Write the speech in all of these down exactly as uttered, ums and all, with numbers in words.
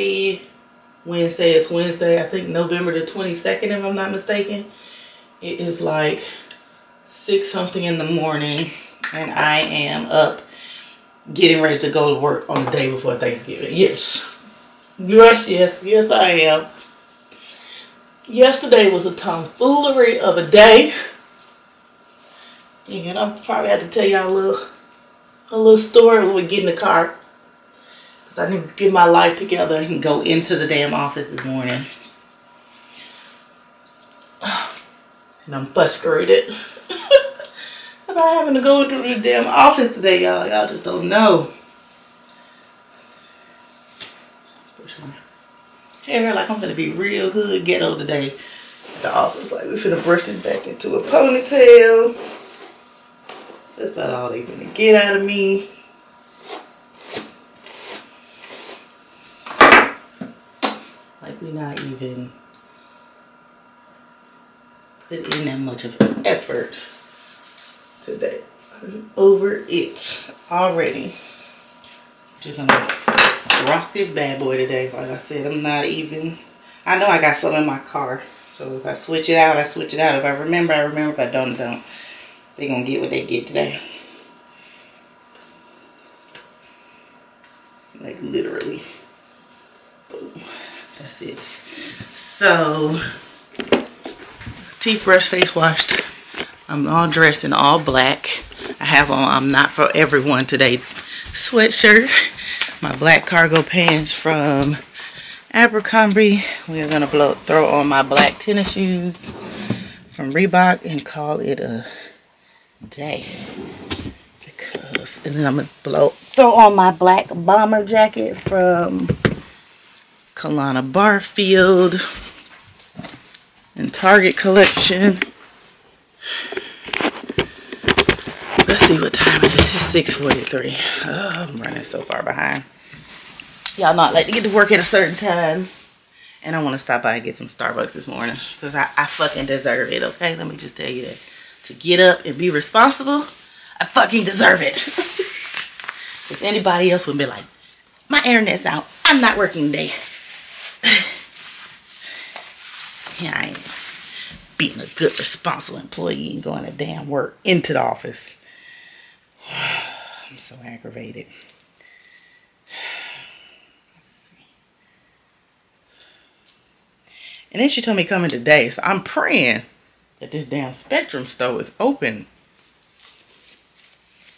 happy Wednesday. It's Wednesday, I think November the twenty-second, if I'm not mistaken. It is like six something in the morning and I am up getting ready to go to work on the day before Thanksgiving. Yes. Yes, yes, yes I am. Yesterday was a tomfoolery of a day. And I'll probably have to tell y'all a little, a little story when we get in the car. Because I need to get my life together and go into the damn office this morning. And I'm frustrated about having to go into the damn office today, y'all. Y'all just don't know. Hair like I'm gonna be real hood ghetto today. The office, like we're gonna brush it back into a ponytail. That's about all they're gonna get out of me. Like we not even put in that much of an effort today. I'm over it already. Just gonna rock this bad boy today. Like I said, I'm not even, I know I got some in my car, so if I switch it out, I switch it out. If I remember, I remember. If I don't, I don't. They're gonna get what they get today. Like literally. Boom. That's it. So, teeth brushed, face washed. I'm all dressed in all black. I have on I'm Not For Everyone Today sweatshirt. My black cargo pants from Abercrombie. We are gonna blow, throw on my black tennis shoes from Reebok and call it a day. Because, and then I'm gonna blow, throw on my black bomber jacket from Kalana Barfield and Target collection. Let's see what time it is. It's six forty-three. Oh, I'm running so far behind. Y'all know I like to get to work at a certain time. And I want to stop by and get some Starbucks this morning. Because I, I fucking deserve it, okay? Let me just tell you that. To get up and be responsible, I fucking deserve it. Because anybody else would be like, my internet's out. I'm not working today. Yeah, I am. Being a good, responsible employee and going to damn work into the office. I'm so aggravated. Let's see. And then she told me coming today, so I'm praying that this damn Spectrum store is open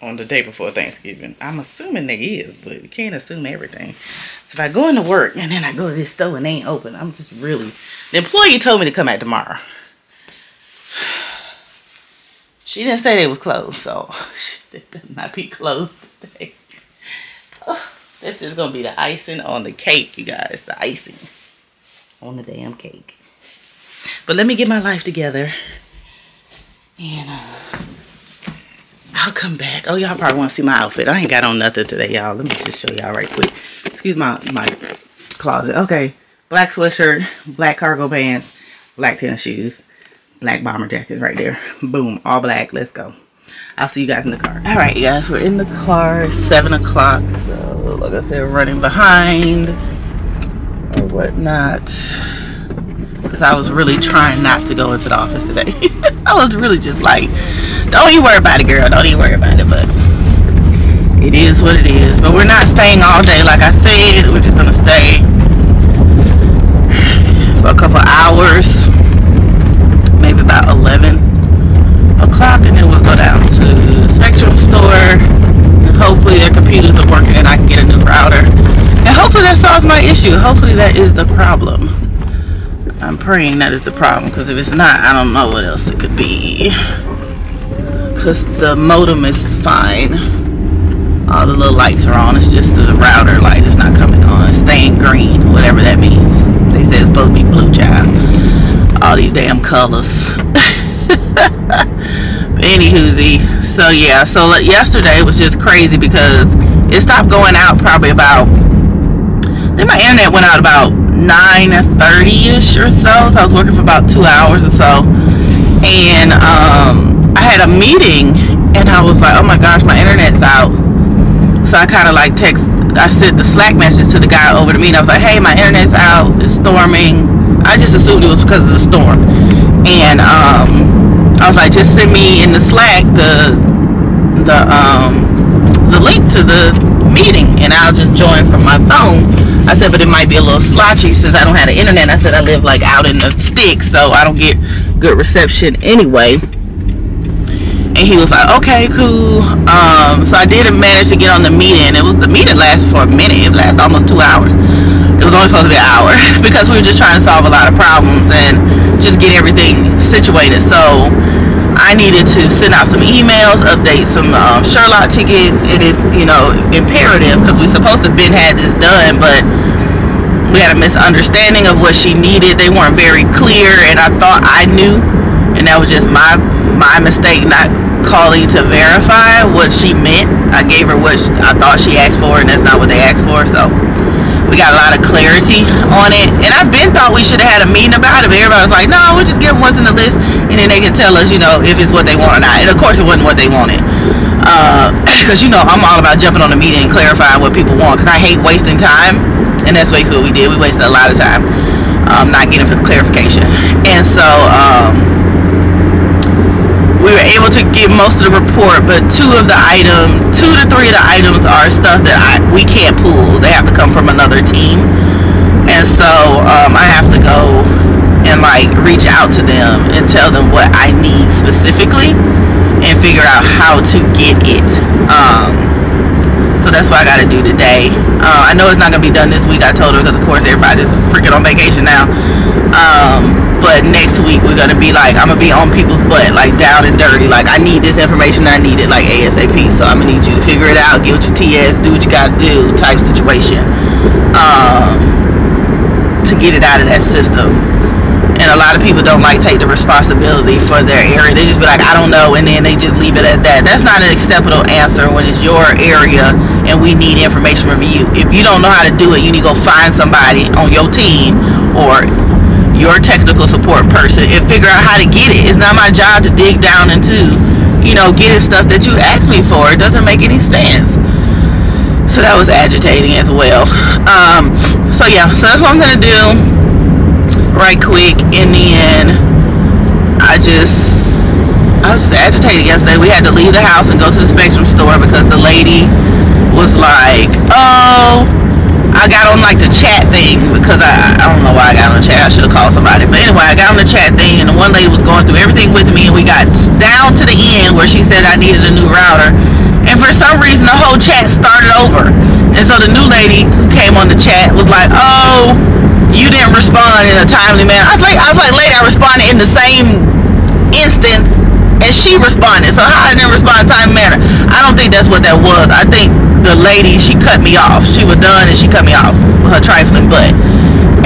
on the day before Thanksgiving. I'm assuming they is, but we can't assume everything. So if I go into work and then I go to this store and they ain't open, I'm just really... The employee told me to come out tomorrow. She didn't say they was closed, so they better not be closed today. Oh, this is gonna be the icing on the cake, you guys. The icing on the damn cake. But let me get my life together, and uh, I'll come back. Oh, y'all probably want to see my outfit. I ain't got on nothing today, y'all. Let me just show y'all right quick. Excuse my my closet. Okay, black sweatshirt, black cargo pants, black tennis shoes. Black bomber jacket right there. Boom. All black. Let's go. I'll see you guys in the car. All right, you guys. We're in the car. seven o'clock. So, like I said, running behind or whatnot. Because I was really trying not to go into the office today. I was really just like, don't you worry about it, girl. Don't you worry about it. But it is what it is. But we're not staying all day. Like I said, we're just going to stay for a couple hours. Maybe about eleven o'clock, and then we'll go down to the Spectrum store. And hopefully their computers are working and I can get a new router. And hopefully that solves my issue. Hopefully that is the problem. I'm praying that is the problem, because if it's not, I don't know what else it could be. Because the modem is fine. All the little lights are on. It's just the router light is not coming on. It's staying green, whatever that means. They say it's supposed to be blue, child. All these damn colors. Anywhoozy. So yeah, so like, yesterday was just crazy because it stopped going out probably about, I think my internet went out about nine thirty-ish or so. So I was working for about two hours or so. And um, I had a meeting and I was like, oh my gosh, my internet's out. So I kind of like text I sent the Slack message to the guy over to me, and I was like, hey, my internet's out, it's storming. I just assumed it was because of the storm. And um, I was like, just send me in the Slack the the um, the link to the meeting, and I'll just join from my phone. I said, but it might be a little slotchy since I don't have the internet. I said, I live like out in the sticks, so I don't get good reception anyway. And he was like, okay, cool. Um, so I did manage to get on the meeting. It was, the meeting lasted for a minute. It lasted almost two hours. It was only supposed to be an hour because we were just trying to solve a lot of problems and just get everything situated. So I needed to send out some emails, update some um, Sherlock tickets. It is, you know, imperative because we're supposed to have been had this done, but we had a misunderstanding of what she needed. They weren't very clear, and I thought I knew, and that was just my my mistake not calling to verify what she meant. I gave her what she, I thought she asked for, and that's not what they asked for. So we got a lot of clarity on it, and I've been thought we should have had a meeting about it, but everybody was like, no, we'll just give them what's in the list, and then they can tell us, you know, if it's what they want or not. And of course it wasn't what they wanted, uh because, you know, I'm all about jumping on the meeting and clarifying what people want, because I hate wasting time. And that's basically what we did. We wasted a lot of time um, not getting clarification. And so um, we were able to get most of the report, but two of the item, two to three of the items are stuff that I, we can't pull. They have to come from another team. And so um, I have to go and like reach out to them and tell them what I need specifically and figure out how to get it. Um, So that's what I got to do today. Uh, I know it's not going to be done this week. I told her because, of course, everybody's freaking on vacation now. Um, but next week, we're going to be like, I'm going to be on people's butt, like down and dirty. Like, I need this information. I need it, like, ASAP. So I'm going to need you to figure it out. Get with your T S. Do what you got to do type situation um, to get it out of that system. And a lot of people don't, like, take the responsibility for their area. They just be like, I don't know, and then they just leave it at that. That's not an acceptable answer when it's your area and we need information from you. If you don't know how to do it, you need to go find somebody on your team or your technical support person and figure out how to get it. It's not my job to dig down into, you know, getting stuff that you asked me for. It doesn't make any sense. So that was agitating as well. Um, so, yeah, so that's what I'm going to do. Right quick, in the end, I just, I was just agitated yesterday. We had to leave the house and go to the Spectrum store because the lady was like, oh, I got on like the chat thing because I, I don't know why I got on the chat. I should have called somebody. But anyway, I got on the chat thing and the one lady was going through everything with me, and we got down to the end where she said I needed a new router. And for some reason, the whole chat started over. And so the new lady who came on the chat was like, oh, you didn't respond in a timely manner. I was like, I was like, later I responded in the same instance as she responded. So how I didn't respond in a timely manner? I don't think that's what that was. I think the lady, she cut me off. She was done and she cut me off with her trifling butt.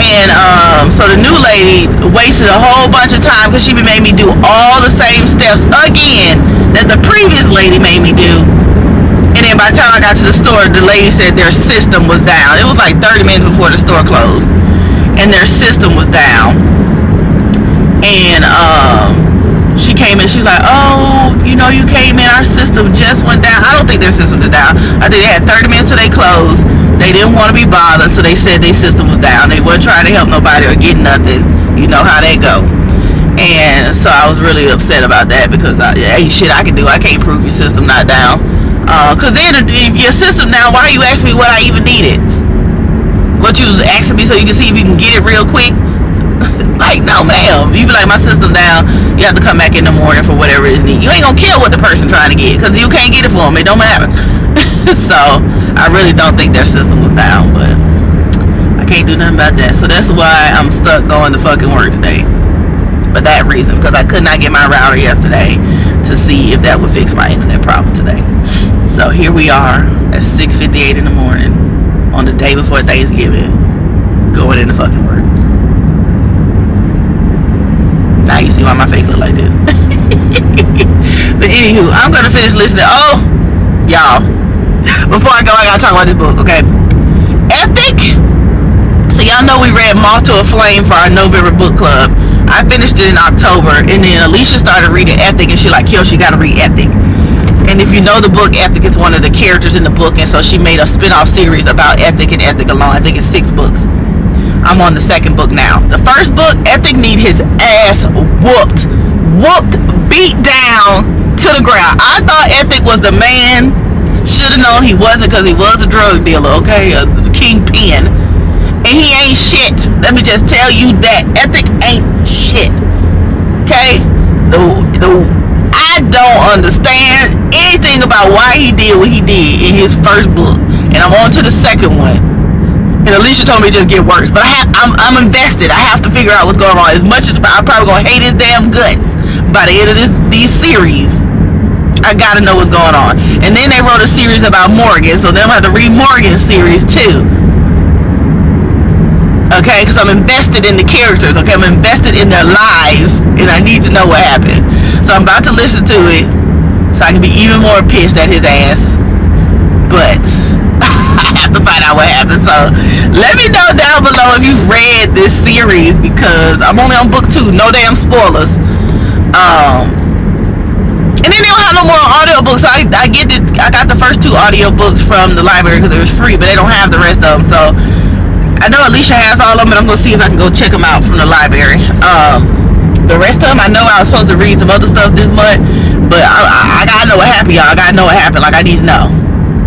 And um, so the new lady wasted a whole bunch of time because she made me do all the same steps again that the previous lady made me do. And then by the time I got to the store, the lady said their system was down. It was like thirty minutes before the store closed. And their system was down, and um, she came in, she's like, oh, you know, you came in, our system just went down. I don't think their system was down. I think they had thirty minutes till they closed. They didn't want to be bothered, so they said their system was down. They weren't trying to help nobody or get nothing. You know how they go. And so I was really upset about that because I, hey, shit I can do, I can't prove your system not down, because uh, then if your system down, why are you asking me what I even needed? What you was asking me so you can see if you can get it real quick? Like, no, ma'am. You be like, my system down. You have to come back in the morning for whatever it is needed. You ain't gonna care what the person trying to get because you can't get it for them. It don't matter. So I really don't think their system was down, but I can't do nothing about that. So that's why I'm stuck going to fucking work today, for that reason, because I could not get my router yesterday to see if that would fix my internet problem today. So here we are at six fifty-eight in the morning. On the day before Thanksgiving, going into fucking work. Now you see why my face look like this. But anywho, I'm gonna finish listening. Oh, y'all, before I go, I gotta talk about this book, okay? Ethic. So y'all know we read Moth to a Flame for our November book club. I finished it in October, and then Alicia started reading Ethic, and she like, yo, she gotta read Ethic. And if you know the book, Ethic is one of the characters in the book, and so she made a spin-off series about Ethic and Ethic alone. I think it's six books. I'm on the second book now. The first book, Ethic need his ass whooped. Whooped, beat down to the ground. I thought Ethic was the man. Should have known he wasn't, because he was a drug dealer, okay? A kingpin. And he ain't shit. Let me just tell you that. Ethic ain't shit. Okay? The, the, I don't understand anything about why he did what he did in his first book. And I'm on to the second one. And Alicia told me it just get worse. But I have, I'm, I'm invested. I have to figure out what's going on. As much as I'm probably going to hate his damn guts by the end of this these series, I got to know what's going on. And then they wrote a series about Morgan. So then I'm going to have to read Morgan's series too. Okay? Because I'm invested in the characters. Okay? I'm invested in their lives. And I need to know what happened. So I'm about to listen to it, so I can be even more pissed at his ass. But I have to find out what happened. So let me know down below if you've read this series, because I'm only on book two. No damn spoilers. Um, and then they don't have no more audiobooks. So I, I get the, I got the first two audiobooks from the library because it was free, but they don't have the rest of them. So I know Alicia has all of them, and I'm gonna see if I can go check them out from the library. Um, The rest of them, I know I was supposed to read some other stuff this month, but I, I, I gotta know what happened, y'all. I gotta know what happened. Like, I need to know.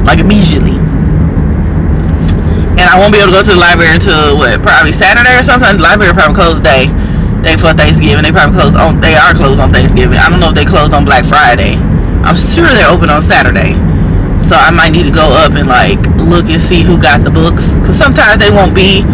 Like, immediately. And I won't be able to go to the library until, what, probably Saturday or something? The library probably closed day, day for Thanksgiving. They probably closed on, they are closed on Thanksgiving. I don't know if they closed on Black Friday. I'm sure they're open on Saturday. So I might need to go up and, like, look and see who got the books. Because sometimes they won't be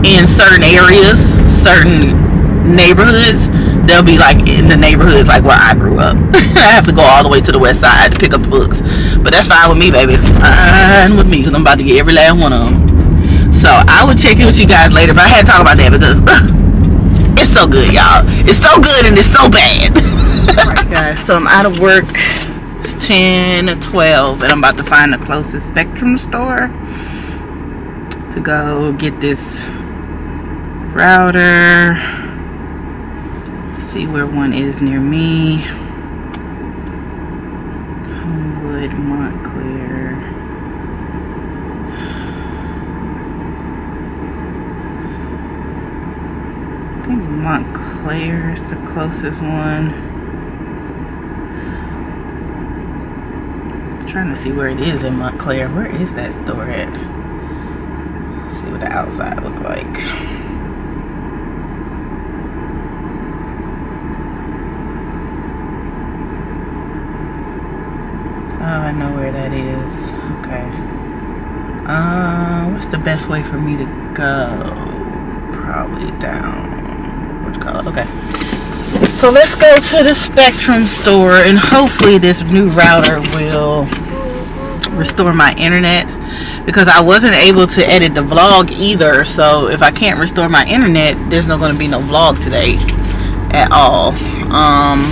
in certain areas, certain neighborhoods. They'll be like in the neighborhoods like where I grew up. I have to go all the way to the west side to pick up the books, but that's fine with me, baby. It's fine with me, because I'm about to get every last one of them. So I will check in with you guys later, but I had to talk about that because it's so good, y'all. It's so good and it's so bad. Alright guys, so I'm out of work. It's ten or twelve and I'm about to find the closest Spectrum store to go get this router. See where one is near me. Homewood, Montclair. I think Montclair is the closest one. I'm trying to see where it is in Montclair. Where is that store at? Let's see what the outside look like. Oh, I know where that is. Okay. Uh, what's the best way for me to go? Probably down. What you call it? Okay. So let's go to the Spectrum store, and hopefully this new router will restore my internet, because I wasn't able to edit the vlog either. So if I can't restore my internet, there's not going to be no vlog today at all. Um.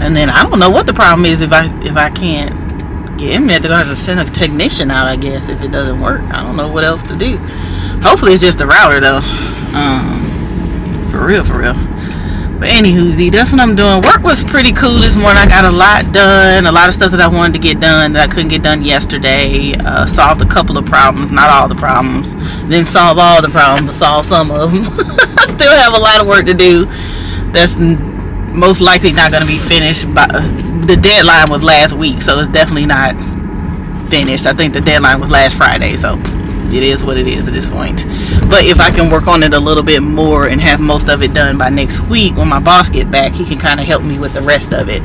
And then I don't know what the problem is. If I if I can't get internet, they're gonna have to send a technician out, I guess, if it doesn't work. I don't know what else to do. Hopefully it's just the router though. Um, for real, for real. But anywhoosy, that's what I'm doing. Work was pretty cool this morning. I got a lot done, a lot of stuff that I wanted to get done that I couldn't get done yesterday. Uh, solved a couple of problems, not all the problems. Didn't solve all the problems, but solved some of them. I still have a lot of work to do. That's most likely not going to be finished by the deadline was last week, so it's definitely not finished. I think the deadline was last Friday, so it is what it is at this point. But if I can work on it a little bit more and have most of it done by next week, when my boss get back, he can kind of help me with the rest of it.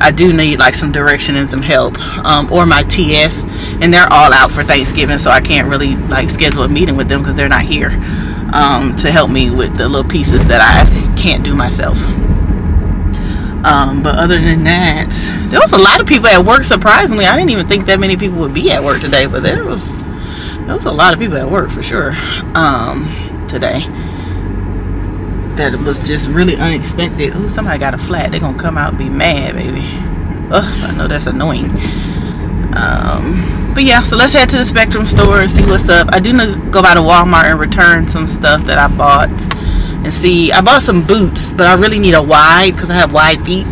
I do need like some direction and some help, um, or my T S, and they're all out for Thanksgiving, so I can't really like schedule a meeting with them because they're not here um, to help me with the little pieces that I can't do myself. Um, but other than that, there was a lot of people at work, surprisingly. I didn't even think that many people would be at work today, but there was there was a lot of people at work for sure um, today. That was just really unexpected. Ooh, somebody got a flat. They're going to come out and be mad, baby. Oh, I know that's annoying. Um, but yeah, so let's head to the Spectrum store and see what's up. I do need to go by the Walmart and return some stuff that I bought. And see, I bought some boots, but I really need a wide because I have wide feet,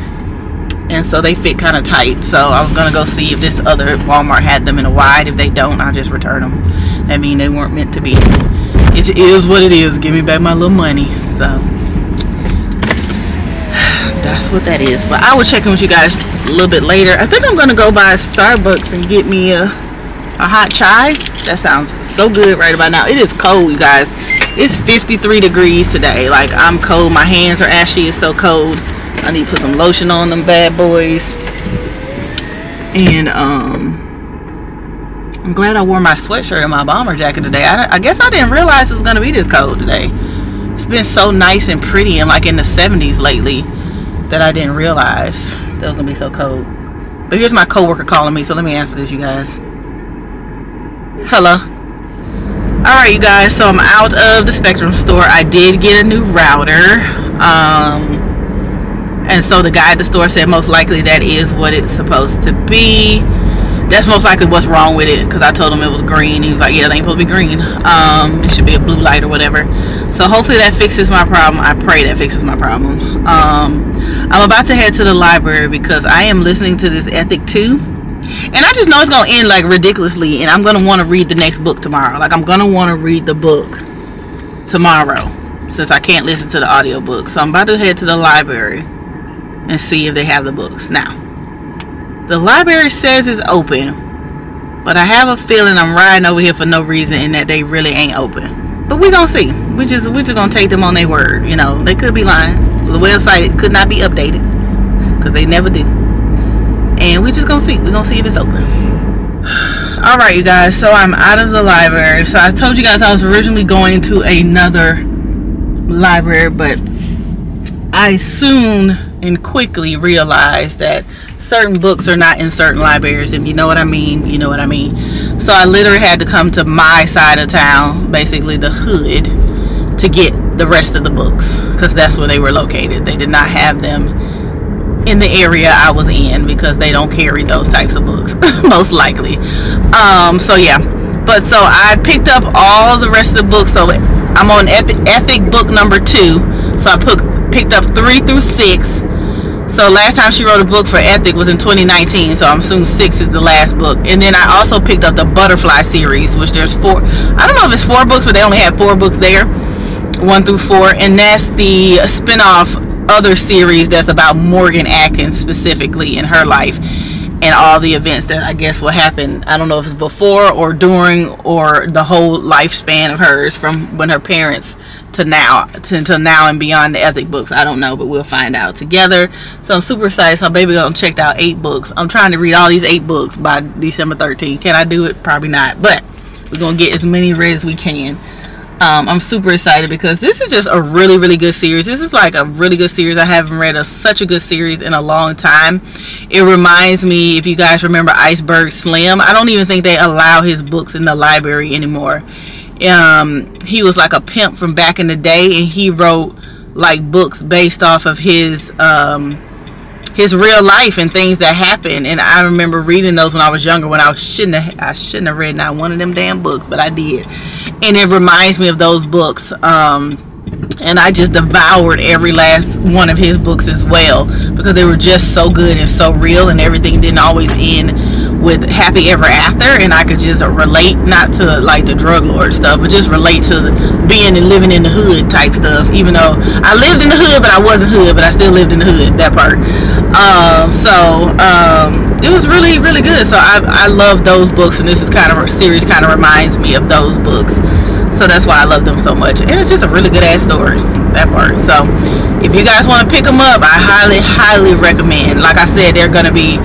and so they fit kind of tight. So I was gonna go see if this other Walmart had them in a wide. If they don't, I'll just return them. I mean, they weren't meant to be. It is what it is. Give me back my little money. So that's what that is. But I will check in with you guys a little bit later. I think I'm gonna go by Starbucks and get me a a hot chai. That sounds so good right about now. It is cold, you guys. It's fifty-three degrees today. Like, I'm cold. My hands are ashy. It's so cold. I need to put some lotion on them bad boys. And um, I'm glad I wore my sweatshirt and my bomber jacket today. I, I guess I didn't realize it was going to be this cold today. It's been so nice and pretty and like in the seventies lately that I didn't realize that it was going to be so cold. But here's my coworker calling me, so let me answer this, you guys. Hello. Alright, you guys, so I'm out of the Spectrum store. I did get a new router. Um, and so the guy at the store said most likely that is what it's supposed to be. That's most likely what's wrong with it, because I told him it was green. He was like, yeah, they ain't supposed to be green. Um, it should be a blue light or whatever. So hopefully that fixes my problem. I pray that fixes my problem. Um, I'm about to head to the library because I am listening to this Ethic two. And I just know it's gonna end like ridiculously, and I'm gonna want to read the next book tomorrow. Like, I'm gonna want to read the book tomorrow since I can't listen to the audiobook. So I'm about to head to the library and see if they have the books. Now, the library says it's open, but I have a feeling I'm riding over here for no reason and that they really ain't open. But we gonna see. We just we just gonna take them on their word. You know, they could be lying. The website could not be updated because they never do. And we're just gonna see. We're gonna see if it's open. Alright, you guys, so I'm out of the library. So I told you guys I was originally going to another library, but I soon and quickly realized that certain books are not in certain libraries. If you know what I mean, you know what I mean. So I literally had to come to my side of town, basically the hood, to get the rest of the books, because that's where they were located. They did not have them in the area I was in because they don't carry those types of books most likely. Um so yeah, but so I picked up all the rest of the books. So I'm on Ethic, Ethic book number two. So I put, picked up three through six. So last time she wrote a book for Ethic was in twenty nineteen, so I'm assuming six is the last book. And then I also picked up the Butterfly series, which there's four. I don't know if it's four books, but they only have four books there, one through four, and that's the spinoff other series that's about Morgan Atkins specifically in her life and all the events that I guess will happen. I don't know if it's before or during or the whole lifespan of hers from when her parents to now to until now and beyond the Ethic books. I don't know, but we'll find out together. So I'm super excited. So baby gonna check out eight books. I'm trying to read all these eight books by December thirteenth. Can I do it? Probably not, but we're gonna get as many read as we can. Um, I'm super excited because this is just a really, really good series. This is like a really good series. I haven't read a, such a good series in a long time. It reminds me, if you guys remember Iceberg Slim, I don't even think they allow his books in the library anymore. Um, he was like a pimp from back in the day, and he wrote like books based off of his um, his real life and things that happened. And I remember reading those when I was younger, when I shouldn't have, I shouldn't have read not one of them damn books, but I did. And it reminds me of those books, um, and I just devoured every last one of his books as well, because they were just so good and so real, and everything didn't always end with happy ever after. And I could just relate, not to like the drug lord stuff, but just relate to being and living in the hood type stuff, even though I lived in the hood, but I wasn't hood, but I still lived in the hood, that part. Um, so um, it was really, really good. So I, I love those books, and this is kind of, series kind of reminds me of those books. So that's why I love them so much. And it's just a really good ass story, that part. So if you guys want to pick them up, I highly, highly recommend. Like I said, they're going to be,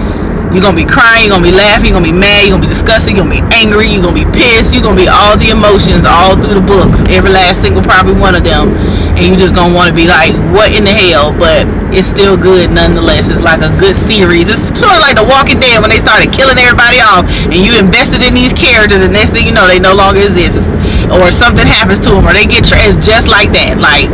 you're going to be crying, you're going to be laughing, you're going to be mad, you're going to be disgusted, you're going to be angry, you're going to be pissed, you're going to be all the emotions all through the books, every last single probably one of them. And you just going to want to be like, what in the hell? But it's still good nonetheless. It's like a good series. It's sort of like The Walking Dead when they started killing everybody off, and you invested in these characters, and next thing you know, they no longer exist. It's, or something happens to them, or they get trashed, just like that. Like,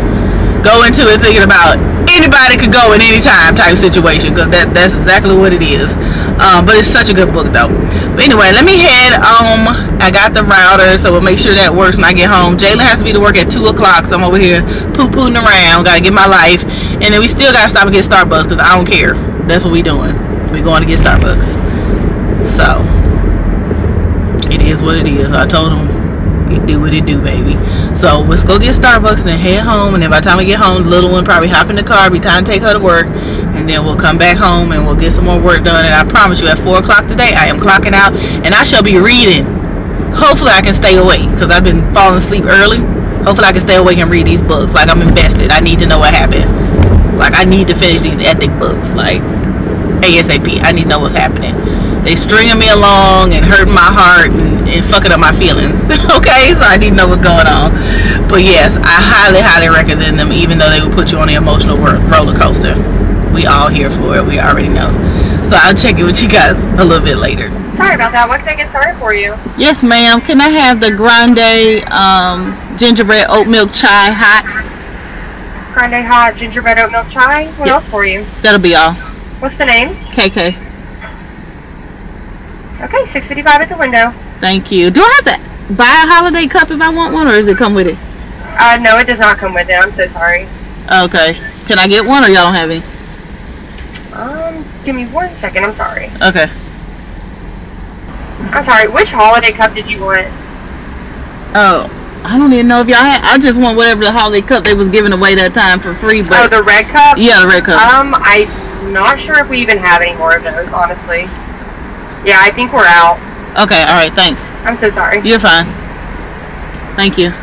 go into it thinking about anybody could go at any time type situation, because that, that's exactly what it is. Um, but it's such a good book though. But anyway, let me head home. I got the router, so we'll make sure that works when I get home. Jayla has to be to work at two o'clock, so I'm over here poo-pooing around, gotta get my life. And then we still gotta stop and get Starbucks, because I don't care. That's what we doing. We going to get Starbucks. So it is what it is. I told them it do what it do, baby. So let's go get Starbucks and head home. And then by the time we get home, the little one probably hop in the car. It'll be time to take her to work. And then we'll come back home and we'll get some more work done. And I promise you, at four o'clock today, I am clocking out. And I shall be reading. Hopefully I can stay awake, because I've been falling asleep early. Hopefully I can stay awake and read these books. Like, I'm invested. I need to know what happened. Like, I need to finish these Ethic books. Like, ASAP. I need to know what's happening. They stringing me along and hurting my heart and, and fucking up my feelings. Okay? So I need to know what's going on. But yes, I highly, highly recommend them, even though they will put you on the emotional roller coaster. We all here for it. We already know. So I'll check in with you guys a little bit later. Sorry about that. What can I get started for you? Yes, ma'am. Can I have the grande um, gingerbread oat milk chai hot? Grande hot gingerbread oat milk chai? What yep. else for you? That'll be all. What's the name? K K. Okay, six fifty-five at the window. Thank you. Do I have to buy a holiday cup if I want one, or does it come with it? Uh, no, it does not come with it. I'm so sorry. Okay. Can I get one, or y'all don't have any? Um, give me one second. I'm sorry. Okay. I'm sorry, which holiday cup did you want? Oh, I don't even know if y'all had. I just want whatever the holiday cup they was giving away that time for free. But oh, the red cup? Yeah, the red cup. Um, I'm not sure if we even have any more of those, honestly. Yeah, I think we're out. Okay, alright, thanks. I'm so sorry. You're fine. Thank you.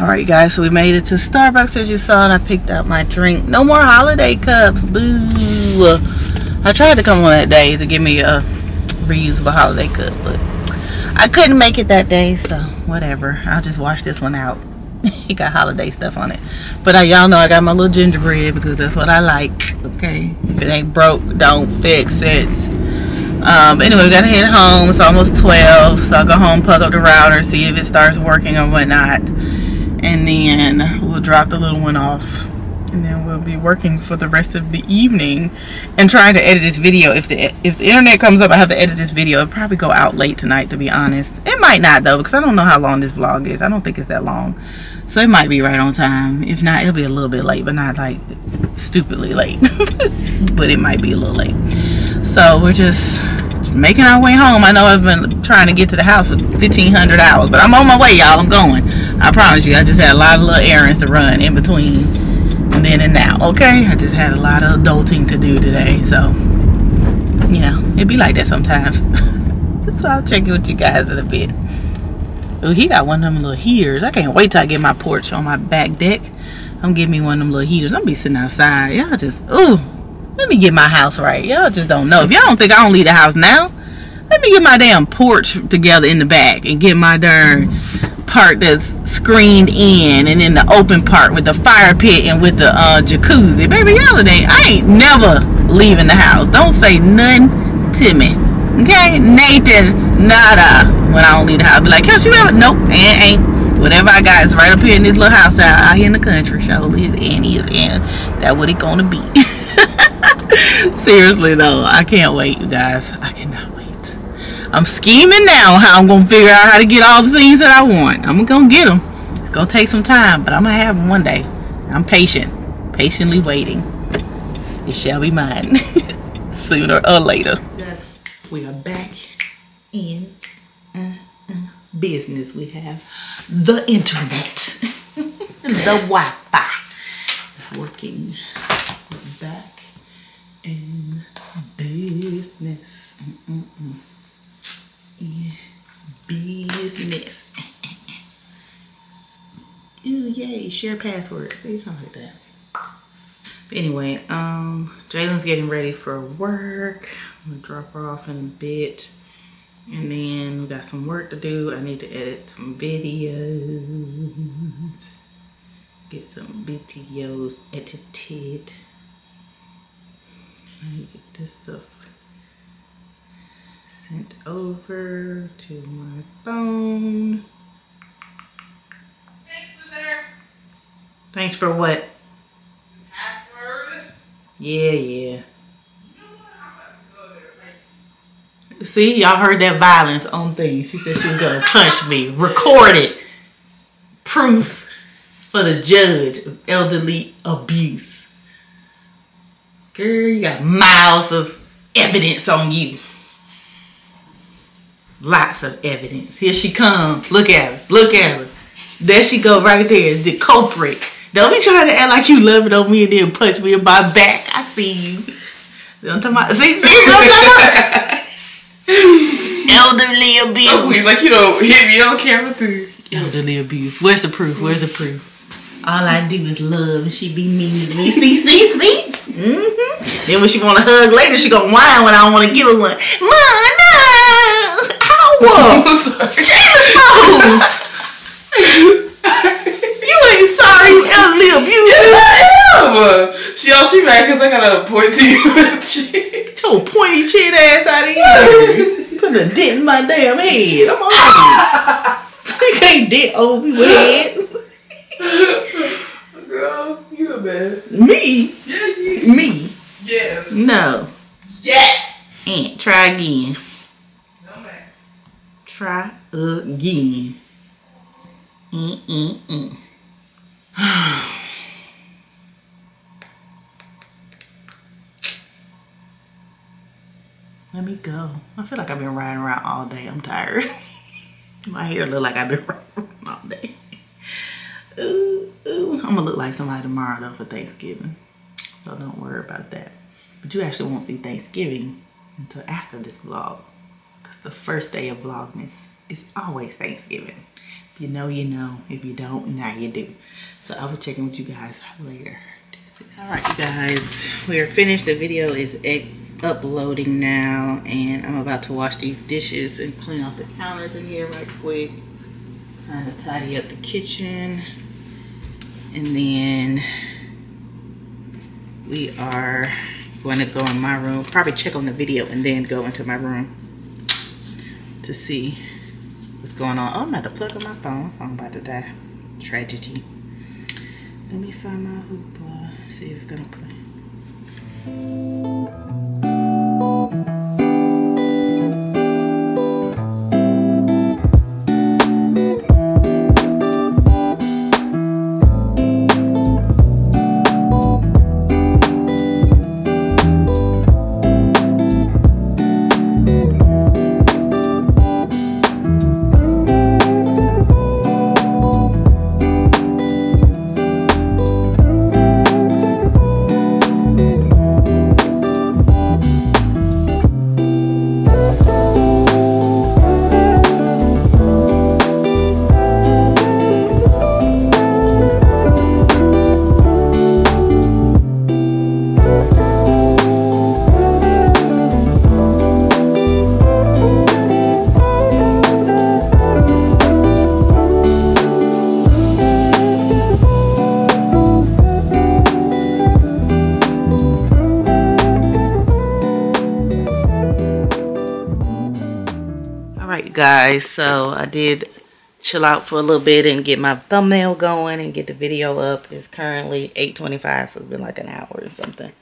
Alright, guys, so we made it to Starbucks, as you saw, and I picked out my drink. No more holiday cups. Boo. I tried to come on that day to give me a reusable holiday cup, but I couldn't make it that day, so whatever. I'll just wash this one out. It got holiday stuff on it, but I y'all know I got my little gingerbread because that's what I like. Okay, if it ain't broke, don't fix it. Um anyway, we gotta head home. It's almost twelve, so I'll go home, plug up the router, see if it starts working or whatnot, and then we'll drop the little one off. And then we'll be working for the rest of the evening and trying to edit this video. If the if the internet comes up, I have to edit this video. It'll probably go out late tonight, to be honest. It might not, though, because I don't know how long this vlog is. I don't think it's that long. So it might be right on time. If not, it'll be a little bit late, but not like stupidly late. But it might be a little late. So we're just making our way home. I know I've been trying to get to the house for fifteen hundred hours, but I'm on my way, y'all. I'm going. I promise you. I just had a lot of little errands to run in between. Then and now, okay? I just had a lot of adulting to do today, so you know, it be like that sometimes. So I'll check in with you guys in a bit. Oh, he got one of them little heaters. I can't wait till I get my porch on my back deck. I'm giving me one of them little heaters. I'm be sitting outside. Y'all just, ooh, let me get my house right. Y'all just don't know. If y'all don't think I don't leave the house now, let me get my damn porch together in the back and get my darn part that's screened in, and then the open part with the fire pit and with the uh, jacuzzi. Baby, y'all ain't, I ain't never leaving the house. Don't say nothing to me, okay? Nathan, nada. When I don't leave the house, I'll be like, can't you ever? Nope, and ain't. Whatever I got is right up here in this little house out, out here in the country. Surely is, and he is, and that what it gonna be. Seriously though, I can't wait, you guys. I cannot wait. I'm scheming now how I'm going to figure out how to get all the things that I want. I'm going to get them. It's going to take some time, but I'm going to have them one day. I'm patient. Patiently waiting. It shall be mine. Sooner or later. We are back in uh, uh, business. We have the internet. The Wi-Fi. It's working. We're back in business. Mm -mm -mm. Yeah, business. Ooh, yay, share passwords. See, I like that. But anyway, um, Jalen's getting ready for work. I'm gonna drop her off in a bit. And then we got some work to do. I need to edit some videos. Get some videos edited. I need to get this stuff sent over to my phone. Thanks, Lizette. Thanks for what? Password. Yeah, yeah. You know what? I'm about to go there, right? See, y'all heard that violence on things. She said she was gonna punch me. Recorded proof for the judge of elderly abuse. Girl, you got miles of evidence on you. Lots of evidence. Here she comes. Look at her. Look at her. There she go right there. The culprit. Don't be trying to act like you love it on me and then punch me in my back. I see you. Don't talk about. See, see, don't talk about. Elderly abuse. Oh, he's like, you don't hit me on camera too. Elderly abuse. Where's the proof? Where's the proof? All I do is love and she be mean to me. See, see, see? Mm-hmm. Then when she want to hug later, she gonna whine when I don't want to give her one. Mom, no! Ow! Jesus, pose! You ain't sorry, you elderly abuse. Yes, I am. She, oh, she mad because I got a pointy chin. Your pointy chin ass out of here. Put a dent in my damn head. I'm on you. Can't dent over your head. Girl, you a bad. Me? Yes, you. Me? Yes. No. Yes. Aunt, try again. No, man. Try again. Mm-mm-mm. Let me go. I feel like I've been riding around all day. I'm tired. My hair look like I've been riding around all day. Ooh, ooh. I'm gonna look like somebody tomorrow though for Thanksgiving, so don't worry about that. But you actually won't see Thanksgiving until after this vlog, because the first day of Vlogmas is always Thanksgiving. If you know, you know. If you don't, now you do. So I'll be checking with you guys later. All right, you guys, we are finished. The video is uploading now, and I'm about to wash these dishes and clean off the counters in here right quick. Trying to tidy up the kitchen. And then we are going to go in my room, probably check on the video and then go into my room to see what's going on. Oh, I'm about to plug in my phone. I'm about to die. Tragedy. Let me find my hoopla. See what's going to put in. Guys, so I did chill out for a little bit and get my thumbnail going and get the video up. It's currently eight twenty-five, so it's been like an hour or something.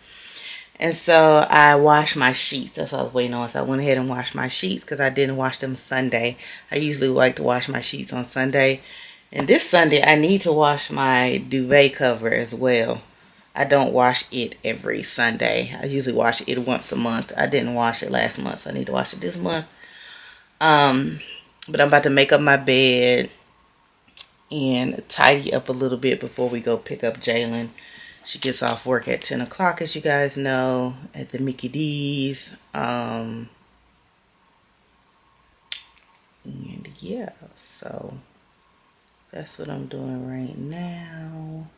And so I washed my sheets. That's what I was waiting on. So I went ahead and washed my sheets because I didn't wash them Sunday. I usually like to wash my sheets on Sunday, and this Sunday I need to wash my duvet cover as well. I don't wash it every Sunday. I usually wash it once a month. I didn't wash it last month, so I need to wash it this month. Um, but I'm about to make up my bed and tidy up a little bit before we go pick up Jalen. She gets off work at ten o'clock, as you guys know, at the Mickey D's. Um, and yeah, so that's what I'm doing right now.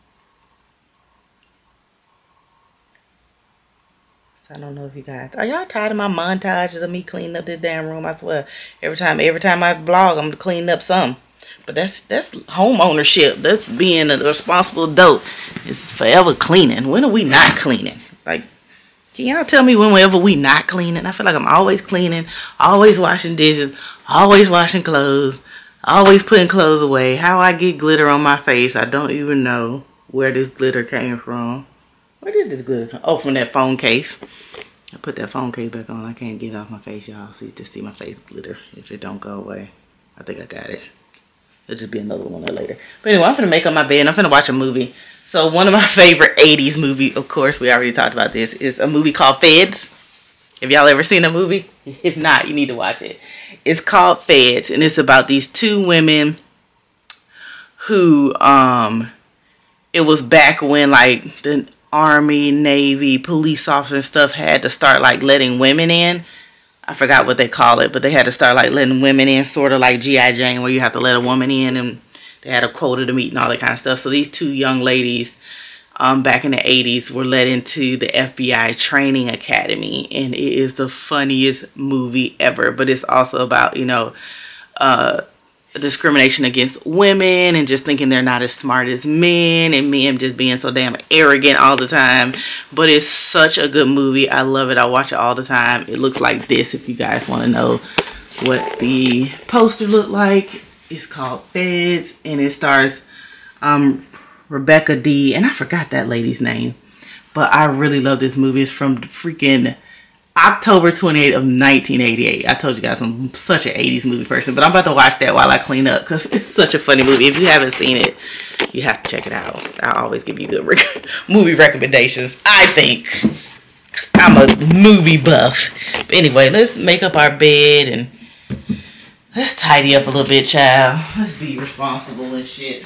I don't know if you guys are y'all tired of my montages of me cleaning up this damn room. I swear, every time, every time I vlog, I'm cleaning up some. But that's that's home ownership. That's being a responsible adult. It's forever cleaning. When are we not cleaning? Like, can y'all tell me when whenever we not cleaning? I feel like I'm always cleaning, always washing dishes, always washing clothes, always putting clothes away. How I get glitter on my face, I don't even know where this glitter came from. Where did this glitter come? Oh, from that phone case. I put that phone case back on. I can't get it off my face, y'all. So you just see my face glitter if it don't go away. I think I got it. It'll just be another one later. But anyway, I'm finna make up my bed. I'm finna watch a movie. So one of my favorite eighties movie, of course, we already talked about this, is a movie called Feds. If y'all ever seen a movie, if not, you need to watch it. It's called Feds, and it's about these two women who, um, it was back when like the Army, Navy, police officers and stuff had to start like letting women in. I forgot what they call it, but they had to start like letting women in, sort of like G I Jane, where you have to let a woman in, and they had a quota to meet and all that kind of stuff. So these two young ladies um, back in the eighties were led into the F B I training academy, and it is the funniest movie ever. But it's also about, you know, uh, discrimination against women and just thinking they're not as smart as men, and men just being so damn arrogant all the time. But it's such a good movie. I love it. I watch it all the time. It looks like this, if you guys want to know what the poster looked like. It's called Feds, and it stars um, Rebecca D. And I forgot that lady's name, but I really love this movie. It's from freaking October twenty-eighth of nineteen eighty-eight. I told you guys I'm such an eighties movie person, but I'm about to watch that while I clean up because it's such a funny movie. If you haven't seen it, you have to check it out. I always give you good rec movie recommendations, I think, because I'm a movie buff. But anyway, let's make up our bed and let's tidy up a little bit, child. Let's be responsible and shit.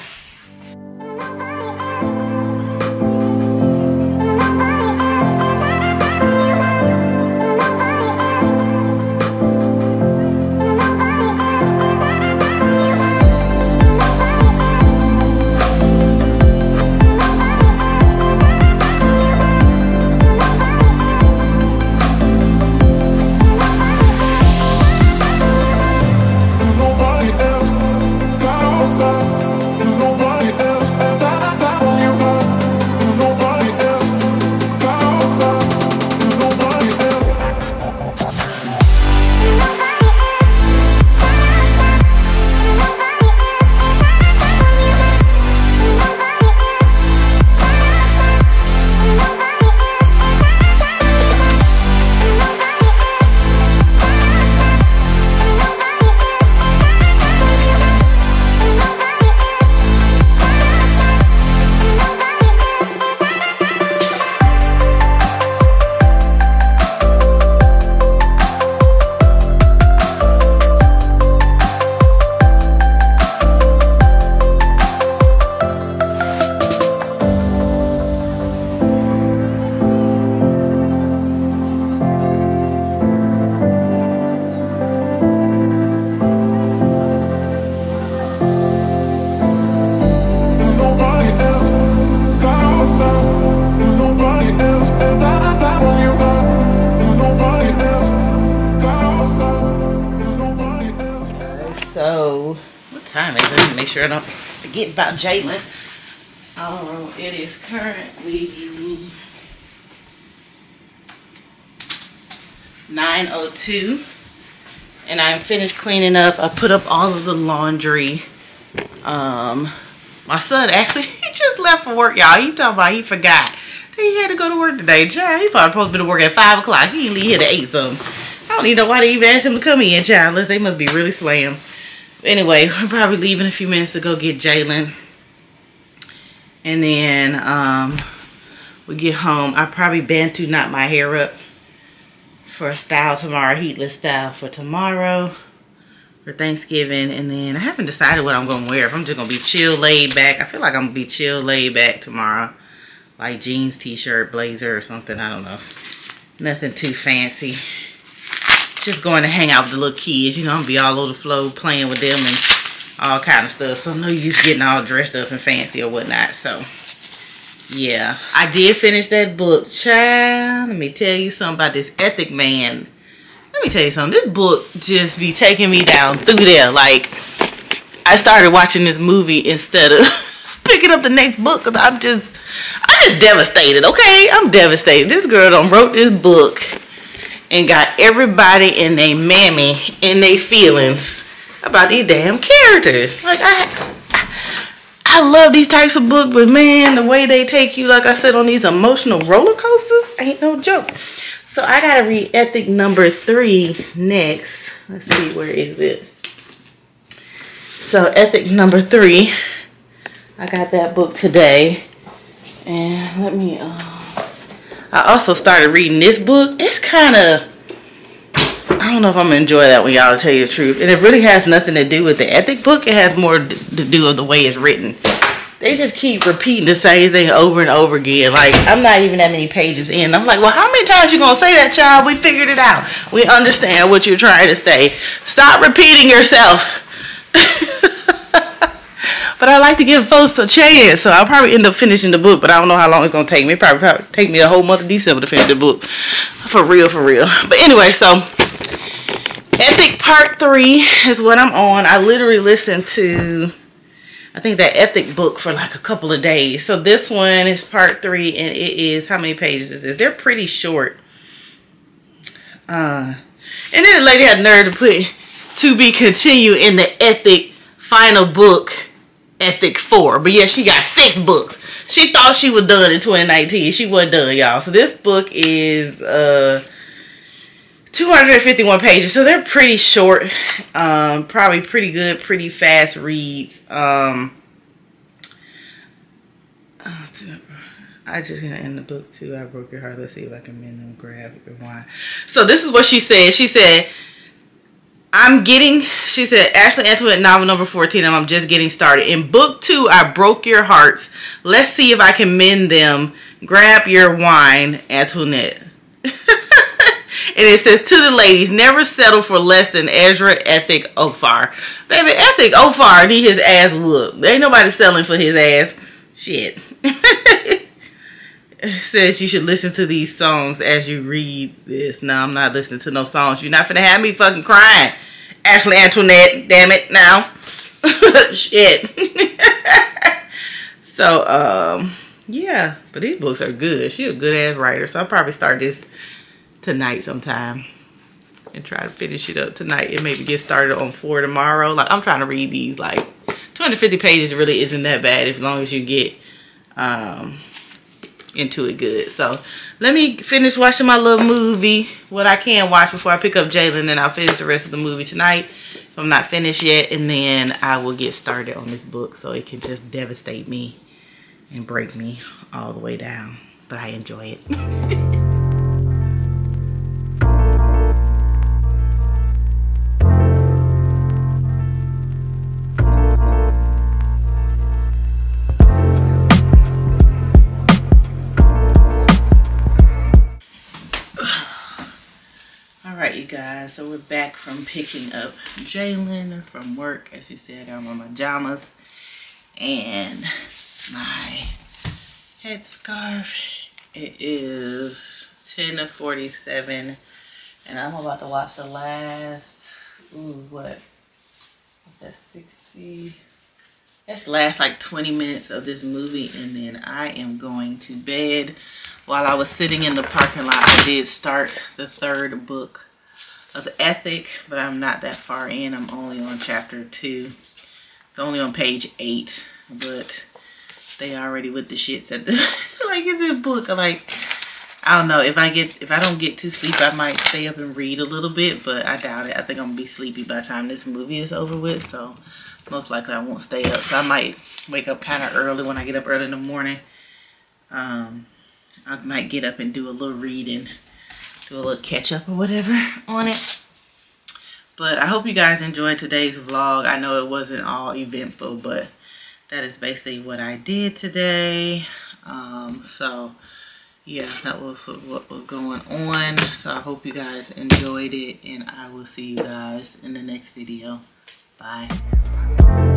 I don't forget about Jalen. Oh, it is currently nine oh two and I'm finished cleaning up. I put up all of the laundry. Um, my son actually, he just left for work, y'all. He talking about he forgot that he had to go to work today. Child, he probably supposed to be to work at five o'clock. He didn't leave here to eight something. I don't even know why they even asked him to come in, child, unless they must be really slammed. Anyway, we're probably leaving a few minutes to go get Jalen. And then um, we get home. I probably bantu knot my hair up for a style tomorrow, heatless style for tomorrow, for Thanksgiving. And then I haven't decided what I'm going to wear. If I'm just going to be chill, laid back. I feel like I'm going to be chill, laid back tomorrow. Like jeans, t-shirt, blazer or something. I don't know. Nothing too fancy. Just going to hang out with the little kids, you know, I'm gonna be all over the floor playing with them and all kind of stuff. So no use getting all dressed up and fancy or whatnot. So yeah, I did finish that book, child. Let me tell you something about this Ethic man. Let me tell you something. This book just be taking me down through there. Like I started watching this movie instead of picking up the next book because I'm just, I'm just devastated. Okay, I'm devastated. This girl done wrote this book and got everybody and they mammy and they feelings about these damn characters. Like I, I I love these types of books, but man, the way they take you, like I said, on these emotional roller coasters ain't no joke. So I gotta read Ethic number three next. Let's see, where is it? So Ethic number three, I got that book today. And let me, uh, I also started reading this book. It's kind of, I don't know if I'm going to enjoy that one, y'all, to tell you the truth. And it really has nothing to do with the Ethic book. It has more to do with the way it's written. They just keep repeating the same thing over and over again. Like, I'm not even that many pages in. I'm like, well, how many times you gonna say that, child? We figured it out. We understand what you're trying to say. Stop repeating yourself. But I like to give folks a chance, so I'll probably end up finishing the book, but I don't know how long it's gonna take me. It probably, probably take me a whole month of December to finish the book. For real, for real. But anyway, so Ethic Part three is what I'm on. I literally listened to... I think that Ethic book for like a couple of days. So this one is part three, and it is, how many pages is this? They're pretty short. Uh, and then the lady had nerve to put to be continued in the Ethic final book, Ethic four. But yeah, she got six books. She thought she was done in twenty nineteen. She wasn't done, y'all. So this book is uh, two hundred fifty-one pages. So they're pretty short. Um, probably pretty good, pretty fast reads. Um, I just gonna end the book too. I broke your heart. Let's see if I can mend them, grab your wine. So this is what she said. She said, I'm getting, she said, Ashley Antoinette novel number fourteen, and I'm just getting started. In book two, I broke your hearts. Let's see if I can mend them. Grab your wine, Antoinette. And it says, to the ladies, never settle for less than Ezra Ethic Ofar. Baby, Ethic Ofar need his ass whooped. Ain't nobody selling for his ass. Shit. It says you should listen to these songs as you read this. No, I'm not listening to no songs. You're not finna have me fucking crying, Ashley Antoinette. Damn it, now. Shit. So, um, yeah. But these books are good. She a good-ass writer. So I'll probably start this tonight sometime and try to finish it up tonight and maybe get started on four tomorrow. Like, I'm trying to read these. Like, two hundred fifty pages really isn't that bad as long as you get um into it good. So let me finish watching my little movie, what I can watch before I pick up Jalen, and I'll finish the rest of the movie tonight if I'm not finished yet, and then I will get started on this book so it can just devastate me and break me all the way down. But I enjoy it. Guys, so we're back from picking up Jalen from work. As you see, I got my pajamas and my headscarf. It is ten forty-seven, and I'm about to watch the last, ooh, what? What's that, sixty? That's the last like twenty minutes of this movie, and then I am going to bed. While I was sitting in the parking lot, I did start the third book of Ethic, but I'm not that far in. I'm only on chapter two. It's only on page eight, but they already with the shits at the like, it's a book. Like, I don't know, if I get if I don't get too sleep, I might stay up and read a little bit, but I doubt it. I think I'm gonna be sleepy by the time this movie is over with, so most likely I won't stay up. So I might wake up kind of early. When I get up early in the morning, um, I might get up and do a little reading. Do a little catch up or whatever on it. But I hope you guys enjoyed today's vlog. I know it wasn't all eventful, but that is basically what I did today. Um, so yeah, that was what was going on. So I hope you guys enjoyed it, and I will see you guys in the next video. Bye.